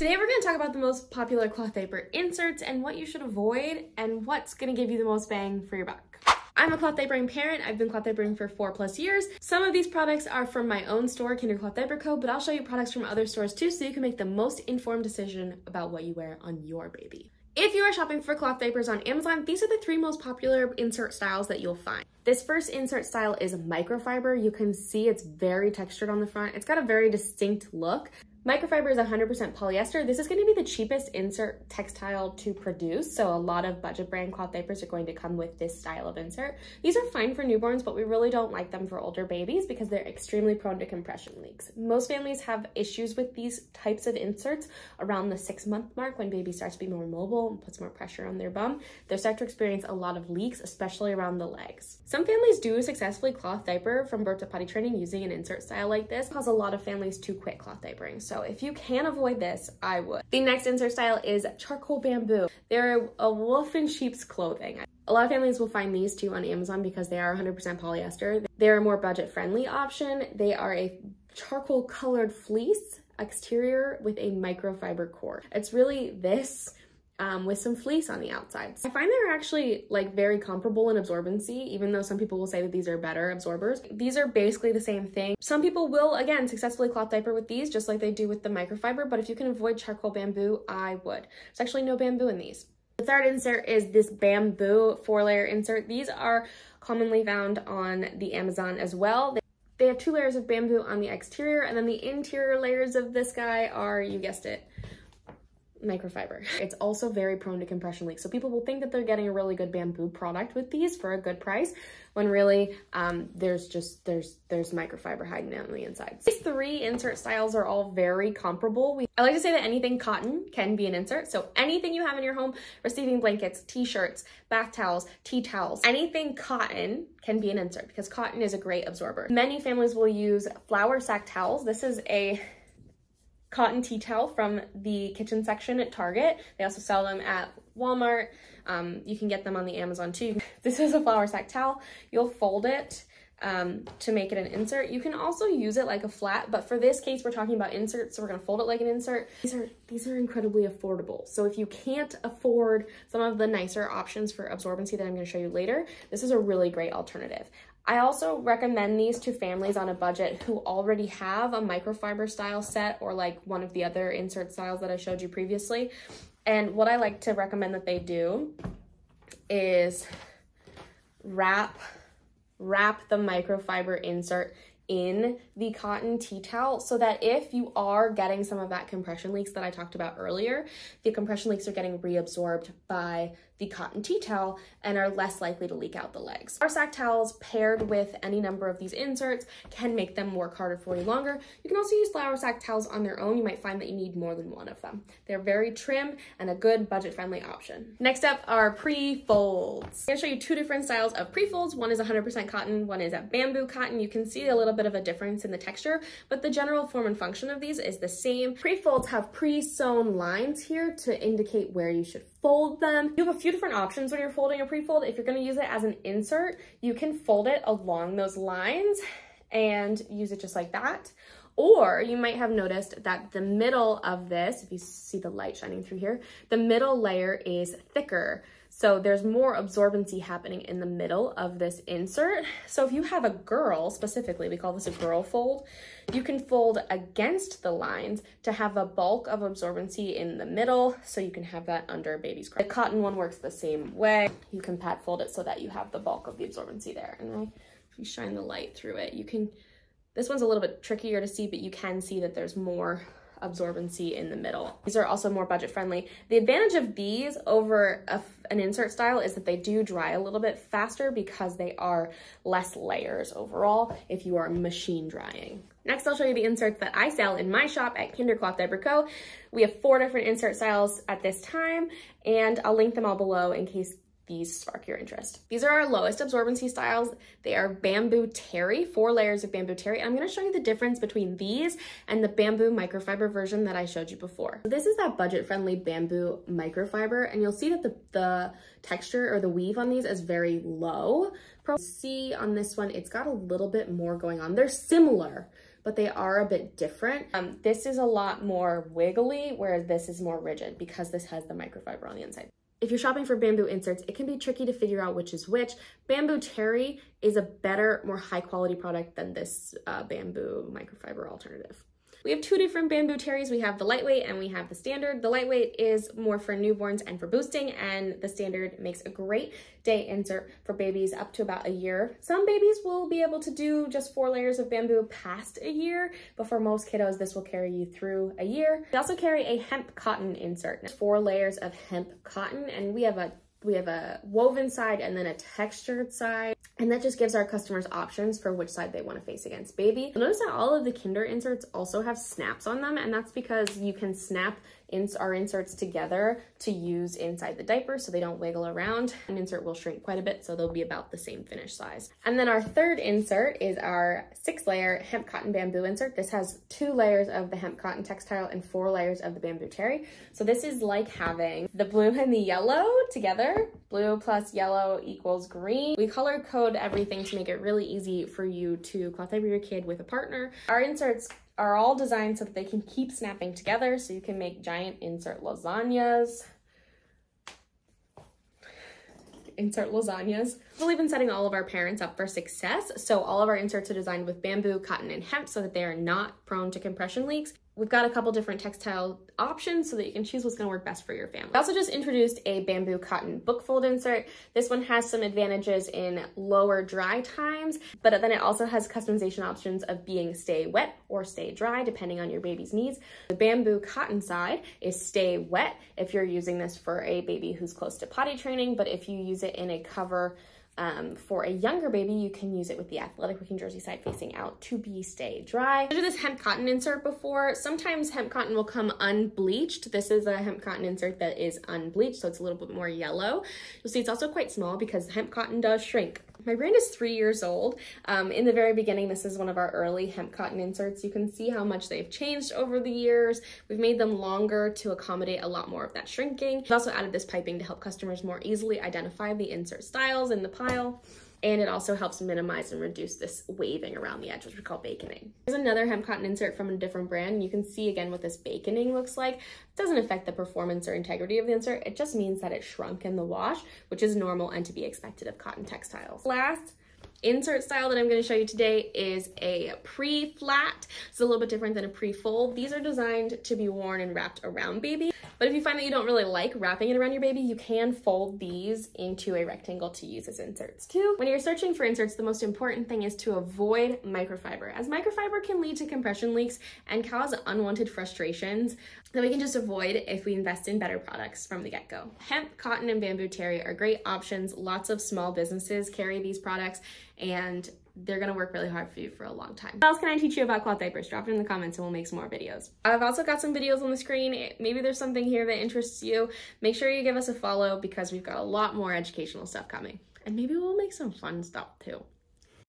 Today we're going to talk about the most popular cloth diaper inserts and what you should avoid and what's going to give you the most bang for your buck. I'm a cloth diapering parent. I've been cloth diapering for 4+ years. Some of these products are from my own store, Kinder Cloth Diaper Co., but I'll show you products from other stores too so you can make the most informed decision about what you wear on your baby. If you are shopping for cloth diapers on Amazon, these are the 3 most popular insert styles that you'll find. This first insert style is microfiber. You can see it's very textured on the front. It's got a very distinct look. Microfiber is 100% polyester. This is going to be the cheapest insert textile to produce, so a lot of budget brand cloth diapers are going to come with this style of insert. These are fine for newborns, but we really don't like them for older babies because they're extremely prone to compression leaks. Most families have issues with these types of inserts around the 6-month mark when baby starts to be more mobile and puts more pressure on their bum. They start to experience a lot of leaks, especially around the legs. Some families do successfully cloth diaper from birth to potty training using an insert style like this. It causes a lot of families to quit cloth diapering. So if you can avoid this, I would. The next insert style is charcoal bamboo. They're a wolf in sheep's clothing. A lot of families will find these too on Amazon because they are 100% polyester. They're a more budget-friendly option. They are a charcoal colored fleece exterior with a microfiber core. It's really this with some fleece on the outside. I find they're actually like very comparable in absorbency, even though some people will say that these are better absorbers. These are basically the same thing. Some people will, again, successfully cloth diaper with these just like they do with the microfiber, but if you can avoid charcoal bamboo, I would. There's actually no bamboo in these. The third insert is this bamboo 4-layer insert. These are commonly found on the Amazon as well. They have 2 layers of bamboo on the exterior, and then the interior layers of this guy are, you guessed it, microfiber. It's also very prone to compression leaks. So people will think that they're getting a really good bamboo product with these for a good price when really there's microfiber hiding on the inside. These 3 insert styles are all very comparable. I like to say that anything cotton can be an insert. So anything you have in your home, receiving blankets, t-shirts, bath towels, tea towels, anything cotton can be an insert because cotton is a great absorber. Many families will use flour sack towels. This is a cotton tea towel from the kitchen section at Target. They also sell them at Walmart. You can get them on the Amazon too. This is a flour sack towel. You'll fold it to make it an insert. You can also use it like a flat, but for this case, we're talking about inserts, so we're gonna fold it like an insert. These are incredibly affordable. So if you can't afford some of the nicer options for absorbency that I'm gonna show you later, this is a really great alternative. I also recommend these to families on a budget who already have a microfiber style set or like one of the other insert styles that I showed you previously. And what I like to recommend that they do is wrap the microfiber insert in the cotton tea towel so that if you are getting some of that compression leaks that I talked about earlier, the compression leaks are getting reabsorbed by the cotton tea towel and are less likely to leak out the legs. Our sack towels paired with any number of these inserts can make them work harder for you longer. You can also use flour sack towels on their own. You might find that you need more than one of them. They're very trim and a good budget-friendly option. Next up are pre-folds. I'm gonna show you 2 different styles of pre-folds. One is 100% cotton, one is a bamboo cotton. You can see a little bit of a difference in the texture, but the general form and function of these is the same. Pre-folds have pre-sewn lines here to indicate where you should fold them. You have a few different options when you're folding a pre-fold. If you're going to use it as an insert, you can fold it along those lines and use it just like that. Or you might have noticed that the middle of this, if you see the light shining through here, the middle layer is thicker. So there's more absorbency happening in the middle of this insert. So if you have a girl specifically, we call this a girl fold, you can fold against the lines to have a bulk of absorbency in the middle. So you can have that under a baby's crotch. The cotton one works the same way. You can pad fold it so that you have the bulk of the absorbency there. And if you shine the light through it, you can, this one's a little bit trickier to see, but you can see that there's more absorbency in the middle. These are also more budget friendly. The advantage of these over an insert style is that they do dry a little bit faster because they are less layers overall if you are machine drying. Next, I'll show you the inserts that I sell in my shop at Kinder Cloth Diaper Co. We have 4 different insert styles at this time, and I'll link them all below in case these spark your interest. These are our lowest absorbency styles. They are bamboo terry, 4 layers of bamboo terry. I'm gonna show you the difference between these and the bamboo microfiber version that I showed you before. This is that budget-friendly bamboo microfiber, and you'll see that the texture or the weave on these is very low. See on this one, it's got a little bit more going on. They're similar, but they are a bit different. This is a lot more wiggly, whereas this is more rigid because this has the microfiber on the inside. If you're shopping for bamboo inserts, it can be tricky to figure out which is which. Bamboo Terry is a better, more high quality product than this bamboo microfiber alternative. We have two different bamboo terries. We have the lightweight and we have the standard. The lightweight is more for newborns and for boosting, and the standard makes a great day insert for babies up to about a year. Some babies will be able to do just 4 layers of bamboo past a year, but for most kiddos, this will carry you through a year. They also carry a hemp cotton insert. 4 layers of hemp cotton, and we have a woven side and then a textured side. And that just gives our customers options for which side they want to face against baby. You'll notice that all of the Kinder inserts also have snaps on them, and that's because you can snap our inserts together to use inside the diaper so they don't wiggle around. An insert will shrink quite a bit, so they'll be about the same finish size. And then our third insert is our 6-layer hemp cotton bamboo insert. This has 2 layers of the hemp cotton textile and 4 layers of the bamboo terry. So this is like having the blue and the yellow together. Blue plus yellow equals green. We color code everything to make it really easy for you to cloth diaper your kid with a partner. Our inserts are all designed so that they can keep snapping together, so you can make giant insert lasagnas. We've been setting all of our parents up for success, so all of our inserts are designed with bamboo, cotton, and hemp so that they are not prone to compression leaks. We've got a couple different textile options so that you can choose what's gonna work best for your family. I also just introduced a bamboo cotton book fold insert. This one has some advantages in lower dry times, but then it also has customization options of being stay wet or stay dry, depending on your baby's needs. The bamboo cotton side is stay wet if you're using this for a baby who's close to potty training, but if you use it in a cover for a younger baby, you can use it with the athletic working jersey side facing out to be stay dry. I did this hemp cotton insert before. Sometimes hemp cotton will come unbleached. This is a hemp cotton insert that is unbleached, so it's a little bit more yellow. You'll see it's also quite small because hemp cotton does shrink. My brand is 3 years old. In the very beginning, this is one of our early hemp cotton inserts. You can see how much they've changed over the years. We've made them longer to accommodate a lot more of that shrinking. We've also added this piping to help customers more easily identify the insert styles in the pile. And it also helps minimize and reduce this waving around the edge, which we call baconing. Here's another hemp cotton insert from a different brand, and you can see again what this baconing looks like. It doesn't affect the performance or integrity of the insert. It just means that it shrunk in the wash, which is normal and to be expected of cotton textiles. Last insert style that I'm going to show you today is a pre-flat. It's a little bit different than a pre-fold. These are designed to be worn and wrapped around baby. But if you find that you don't really like wrapping it around your baby, you can fold these into a rectangle to use as inserts too. When you're searching for inserts, the most important thing is to avoid microfiber, as microfiber can lead to compression leaks and cause unwanted frustrations that we can just avoid if we invest in better products from the get-go. Hemp, cotton, and bamboo terry are great options. Lots of small businesses carry these products, and they're gonna work really hard for you for a long time. What else can I teach you about cloth diapers? Drop it in the comments and we'll make some more videos. I've also got some videos on the screen. Maybe there's something here that interests you. Make sure you give us a follow because we've got a lot more educational stuff coming. And maybe we'll make some fun stuff too.